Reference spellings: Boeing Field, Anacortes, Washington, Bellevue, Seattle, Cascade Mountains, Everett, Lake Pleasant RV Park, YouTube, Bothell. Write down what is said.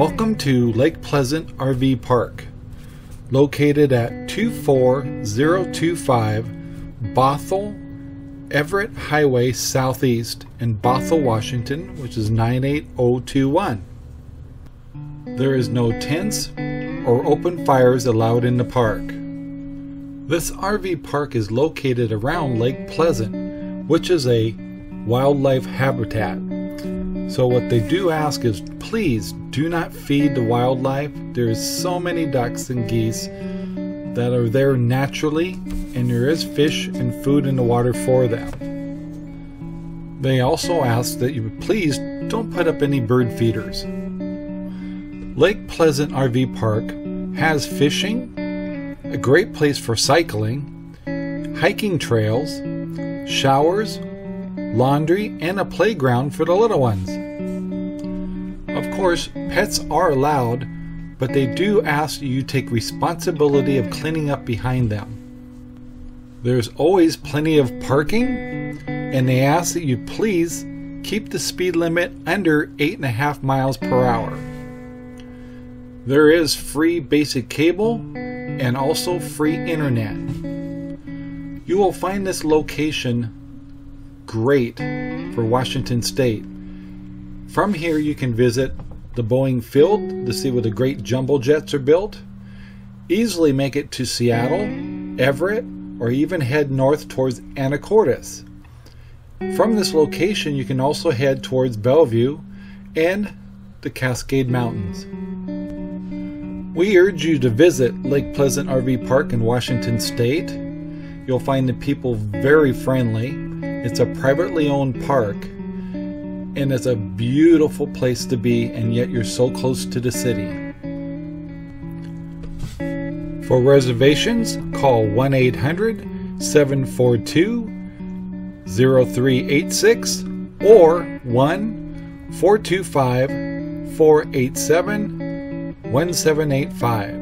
Welcome to Lake Pleasant RV Park, located at 24025 Bothell, Everett Highway Southeast in Bothell, Washington, which is 98021. There is no tents or open fires allowed in the park. This RV park is located around Lake Pleasant, which is a wildlife habitat. So what they do ask is, please do not feed the wildlife. There's so many ducks and geese that are there naturally, and there is fish and food in the water for them. They also ask that you please don't put up any bird feeders. Lake Pleasant RV Park has fishing, a great place for cycling, hiking trails, showers, laundry, and a playground for the little ones. Of course, pets are allowed, but they do ask you take responsibility of cleaning up behind them. There's always plenty of parking, and they ask that you please keep the speed limit under 8.5 miles per hour. There is free basic cable and also free internet. You will find this location great for Washington State. From here you can visit the Boeing Field to see where the great jumbo jets are built, easily make it to Seattle, Everett, or even head north towards Anacortes. From this location you can also head towards Bellevue and the Cascade Mountains. We urge you to visit Lake Pleasant RV Park in Washington State. You'll find the people very friendly. It's a privately owned park, and it's a beautiful place to be, and yet you're so close to the city. For reservations, call 1-800-742-0386 or 1-425-487-1785.